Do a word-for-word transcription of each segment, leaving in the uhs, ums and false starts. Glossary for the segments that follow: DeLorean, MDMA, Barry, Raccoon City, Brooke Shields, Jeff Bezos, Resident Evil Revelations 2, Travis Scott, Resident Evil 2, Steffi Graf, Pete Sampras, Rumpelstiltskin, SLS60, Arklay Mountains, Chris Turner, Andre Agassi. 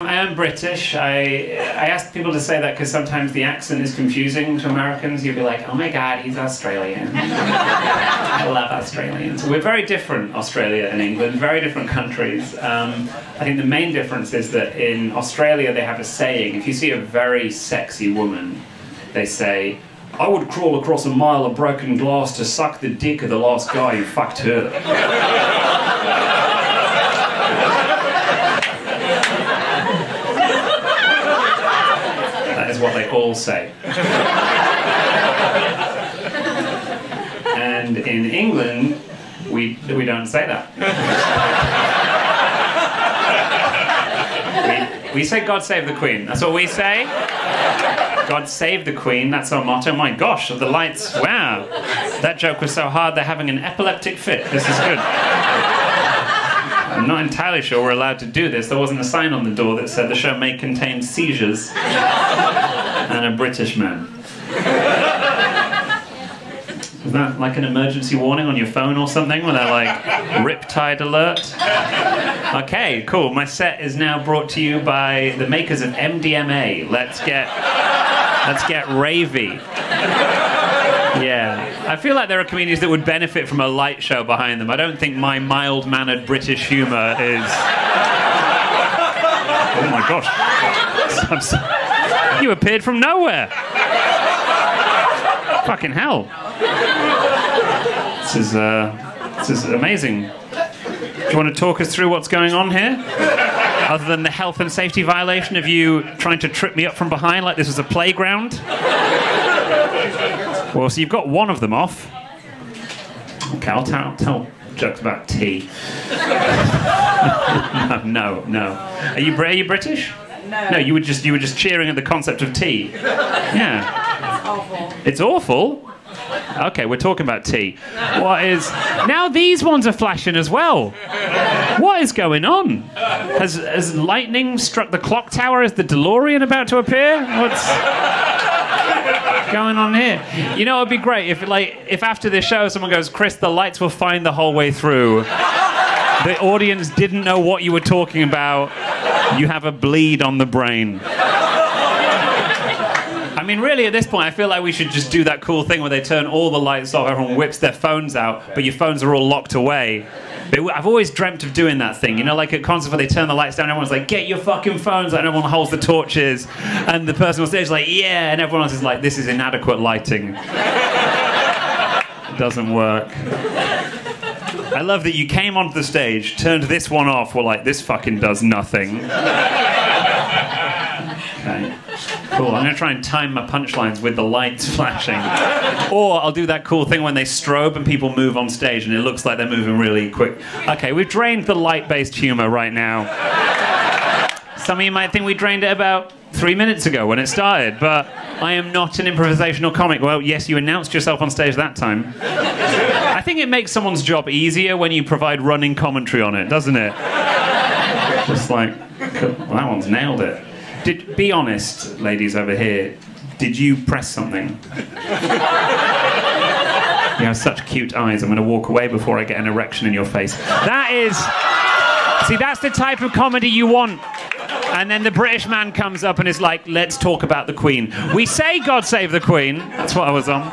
I am British. I I ask people to say that because sometimes the accent is confusing to Americans. You'll be like, oh my god, he's Australian. I love Australians. We're very different, Australia and England, very different countries. Um, I think the main difference is that in Australia they have a saying. If you see a very sexy woman, they say, I would crawl across a mile of broken glass to suck the dick of the last guy who fucked her. What they all say. And in England, we, we don't say that. we, we say God save the Queen. That's what we say. God save the Queen, that's our motto. My gosh, the lights, wow. That joke was so hard, they're having an epileptic fit. This is good. I'm not entirely sure we're allowed to do this. There wasn't a sign on the door that said the show may contain seizures. And a British man. Is that like an emergency warning on your phone or something? Where they're like, riptide alert? Okay, cool. My set is now brought to you by the makers of M D M A. Let's get, let's get ravey. Yeah. I feel like there are comedians that would benefit from a light show behind them. I don't think my mild-mannered British humour is... Oh my gosh. I'm sorry. You appeared from nowhere. Fucking hell. This is, uh, this is amazing. Do you want to talk us through what's going on here? Other than the health and safety violation of you trying to trip me up from behind like this was a playground? Well, so you've got one of them off. Okay, I'll tell, tell jokes about tea. No, no. Are you, are you British? No. No, you were just you were just cheering at the concept of tea. Yeah. It's awful. It's awful? Okay, we're talking about tea. What is... Now these ones are flashing as well. What is going on? Has, has lightning struck the clock tower? Is the DeLorean about to appear? What's going on here? You know, it would be great if, like, if after this show someone goes, Chris, the lights were fine the whole way through. The audience didn't know what you were talking about. You have a bleed on the brain. I mean, really, at this point, I feel like we should just do that cool thing where they turn all the lights off, everyone whips their phones out, but your phones are all locked away. But I've always dreamt of doing that thing, you know, like at concerts where they turn the lights down, everyone's like, get your fucking phones out, and everyone holds the torches, and the person on stage is like, yeah, and everyone else is like, this is inadequate lighting. It doesn't work. I love that you came onto the stage, turned this one off, were like, this fucking does nothing. Okay. Cool, I'm going to try and time my punchlines with the lights flashing. Or I'll do that cool thing when they strobe and people move on stage and it looks like they're moving really quick. Okay, we've drained the light-based humour right now. Some of you might think we drained it about three minutes ago when it started, but I am not an improvisational comic. Well, yes, you announced yourself on stage that time. I think it makes someone's job easier when you provide running commentary on it, doesn't it? Just like, well, that one's nailed it. Did, be honest, ladies over here, did you press something? You have such cute eyes, I'm going to walk away before I get an erection in your face. That is... See, that's the type of comedy you want. And then the British man comes up and is like, let's talk about the Queen. We say God save the Queen. That's what I was on.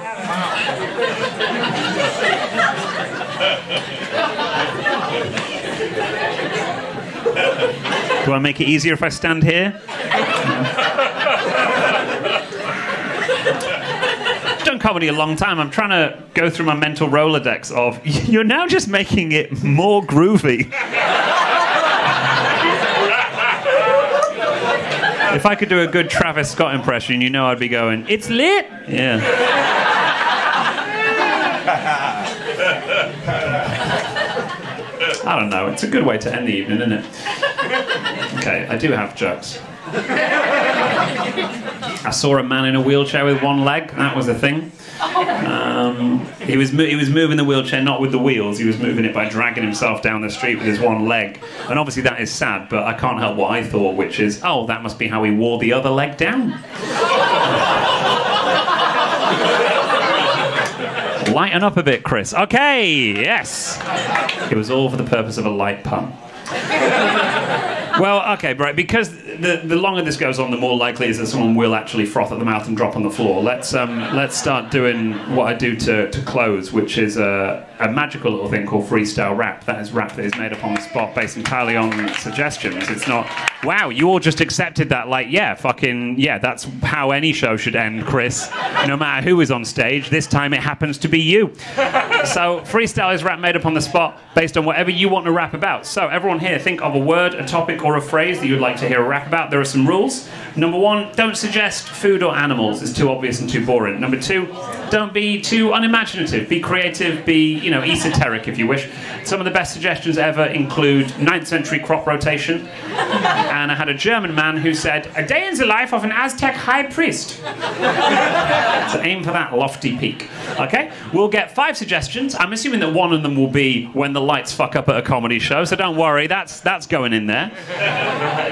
Do I make it easier if I stand here? I've done comedy a long time. I'm trying to go through my mental Rolodex of, you're now just making it more groovy. If I could do a good Travis Scott impression, you know I'd be going, it's lit! Yeah. I don't know, it's a good way to end the evening, isn't it? Okay, I do have jokes. I saw a man in a wheelchair with one leg, that was a thing. Um, he, was mo he was moving the wheelchair not with the wheels, he was moving it by dragging himself down the street with his one leg. And obviously that is sad, but I can't help what I thought, which is, oh, that must be how he wore the other leg down. Lighten up a bit, Chris. Okay, yes. It was all for the purpose of a light pun. Well, okay, right, because the, the longer this goes on, the more likely it is that someone will actually froth at the mouth and drop on the floor. Let's um, let's start doing what I do to, to close, which is a, a magical little thing called freestyle rap. That is rap that is made up on the spot based entirely on suggestions. It's not, wow, you all just accepted that, like, yeah, fucking, yeah, that's how any show should end, Chris. No matter who is on stage, this time it happens to be you. So freestyle is rap made up on the spot based on whatever you want to rap about. So everyone here, think of a word, a topic, or a phrase that you'd like to hear a rap about. There are some rules. Number one, don't suggest food or animals. It's too obvious and too boring. Number two, don't be too unimaginative. Be creative, be, you know, esoteric if you wish. Some of the best suggestions ever include ninth century crop rotation. And I had a German man who said, a day in the life of an Aztec high priest. So aim for that lofty peak. Okay? We'll get five suggestions. I'm assuming that one of them will be when the lights fuck up at a comedy show, so don't worry, that's that's going in there.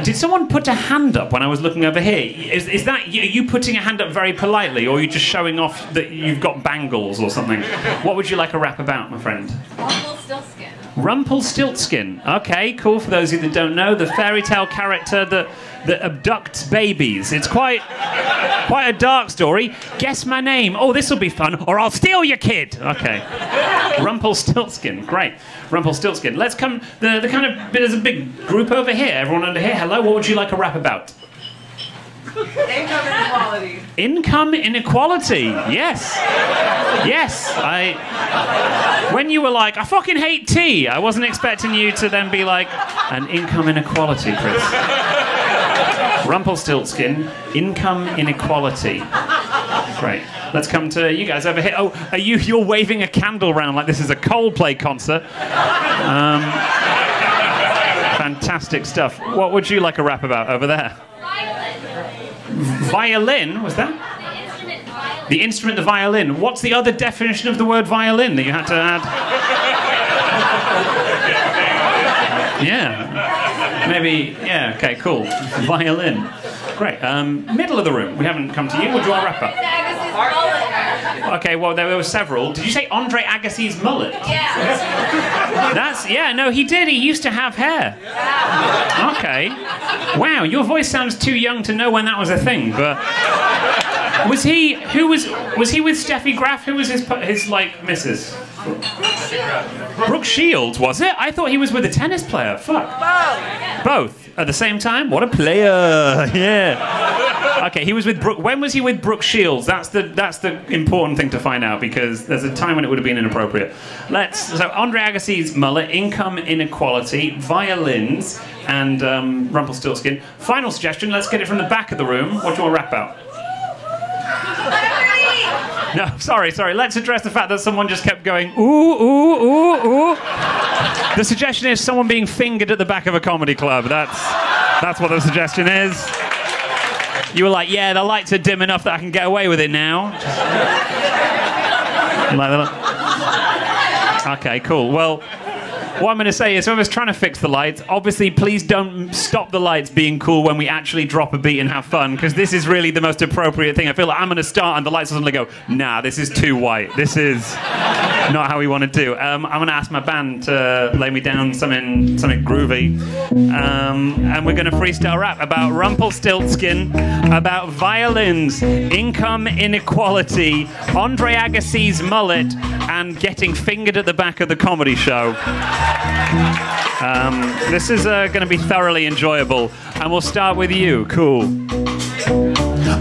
Did someone put a hand up when I was looking over here? Is, is that, are you putting a hand up very politely, or are you just showing off that you've got bangles or something? What would you like a rap about, my friend? Rumpelstiltskin. Rumpelstiltskin. Okay, cool. For those of you that don't know, the fairy tale character that that abducts babies. It's quite quite a dark story. Guess my name. Oh, this'll be fun, or I'll steal your kid. Okay. Rumpelstiltskin. Great. Rumpelstiltskin. Let's come, the, the kind of, there's a big group over here. Everyone under here, hello, what would you like a rap about? Income inequality. Income inequality, yes. Yes, I... When you were like, I fucking hate tea, I wasn't expecting you to then be like, an income inequality, Chris. Rumpelstiltskin, income inequality. Great. Let's come to you guys over here. Oh, are you, you're waving a candle round like this is a Coldplay concert. Um, fantastic stuff. What would you like a rap about over there? Violin. Violin, was that? The instrument, violin. The instrument, the violin. What's the other definition of the word violin that you had to add? Yeah. Maybe, yeah, okay, cool. Violin. Great. Um, middle of the room. We haven't come to you. Would you want to wrap up? Okay, well, there were several. Did you say Andre Agassi's mullet? Yeah. That's, yeah, no, he did. He used to have hair. Yeah. Okay. Wow, your voice sounds too young to know when that was a thing, but... Was he, who was, was he with Steffi Graf? Who was his, his like, missus? Brooke Shields, was it? I thought he was with a tennis player. Fuck. Both. Both. At the same time? What a player! Yeah. Okay, he was with Brooke. When was he with Brooke Shields? That's the that's the important thing to find out, because there's a time when it would have been inappropriate. Let's so Andre Agassi's mullet, income inequality, violins, and um, Rumpelstiltskin. Final suggestion. Let's get it from the back of the room. What do you want to rap about? No, sorry, sorry. Let's address the fact that someone just kept going, ooh, ooh, ooh, ooh. The suggestion is someone being fingered at the back of a comedy club. That's, that's what the suggestion is. You were like, yeah, the lights are dim enough that I can get away with it now. Like, okay, cool. Well, what I'm going to say is, whoever's trying to fix the lights, obviously, please don't stop the lights being cool when we actually drop a beat and have fun, because this is really the most appropriate thing. I feel like I'm going to start and the lights are suddenly go, nah, this is too white. This is not how we want to do. Um, I'm going to ask my band to lay me down something, something groovy. Um, and we're going to freestyle rap about Rumpelstiltskin, about violins, income inequality, Andre Agassi's mullet, and getting fingered at the back of the comedy show. Um, this is uh, going to be thoroughly enjoyable, and we'll start with you. Cool.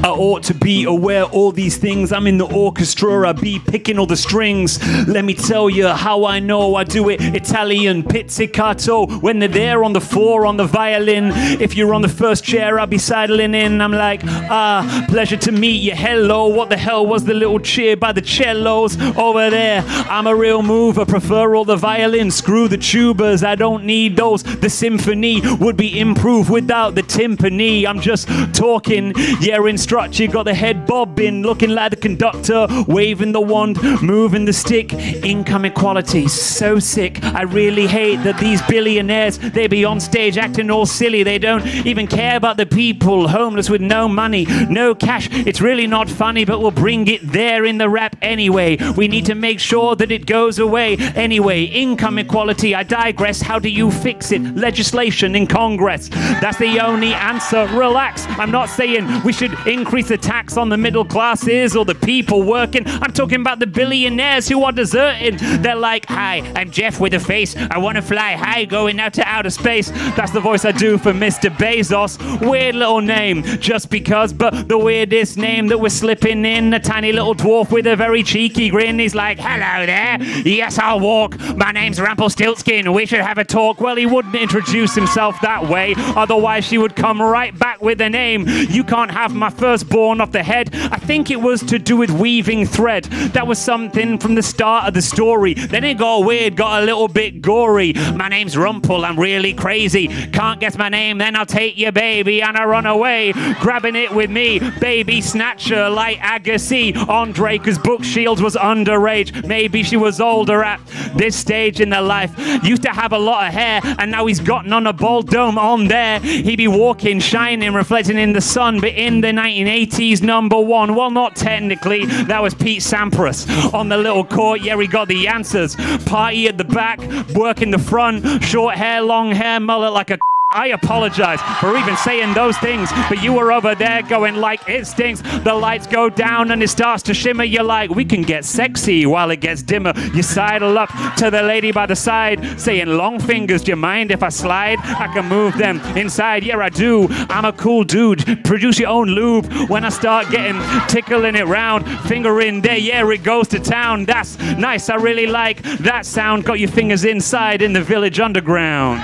I ought to be aware all these things. I'm in the orchestra, I be picking all the strings. Let me tell you how I know. I do it Italian pizzicato. When they're there on the floor on the violin, if you're on the first chair, I'll be sidling in. I'm like, ah, pleasure to meet you, hello. What the hell was the little cheer by the cellos over there? I'm a real mover, prefer all the violins. Screw the tubas, I don't need those. The symphony would be improved without the timpani. I'm just talking, yeah, in strut. She got the head bobbing, looking like the conductor, waving the wand, moving the stick. Income equality, so sick. I really hate that these billionaires, they be on stage acting all silly. They don't even care about the people, homeless with no money, no cash. It's really not funny, but we'll bring it there in the rap anyway. We need to make sure that it goes away anyway. Income equality, I digress. How do you fix it? Legislation in Congress. That's the only answer. Relax. I'm not saying we should increase the tax on the middle classes or the people working. I'm talking about the billionaires who are deserting. They're like, hi, I'm Jeff with a face. I want to fly high going out to outer space. That's the voice I do for Mister Bezos. Weird little name, just because, but the weirdest name that we're slipping in. A tiny little dwarf with a very cheeky grin. He's like, hello there. Yes, I'll walk. My name's Rumpelstiltskin. We should have a talk. Well, he wouldn't introduce himself that way. Otherwise, she would come right back with a name. You can't have my firstborn off the head. I think it was to do with weaving thread. That was something from the start of the story. Then it got weird, got a little bit gory. My name's Rumpel. I'm really crazy. Can't guess my name. Then I'll take your baby and I run away. Grabbing it with me. Baby snatcher like Agassi. Andre, because Brooke Shields was underage. Maybe she was older at this stage in their life. Used to have a lot of hair and now he's gotten on a bald dome on there. He'd be walking, shining, reflecting in the sun. But in the nineteen eighties, number one. Well, not technically. That was Pete Sampras on the little court. Yeah, we got the answers. Party at the back, work in the front. Short hair, long hair, mullet like a... I apologize for even saying those things, but you were over there going like it stinks. The lights go down and it starts to shimmer. You're like, we can get sexy while it gets dimmer. You sidle up to the lady by the side, saying, long fingers, do you mind if I slide? I can move them inside. Yeah, I do. I'm a cool dude. Produce your own lube. When I start getting tickling it round, finger in there, yeah, it goes to town. That's nice. I really like that sound. Got your fingers inside in the Village Underground.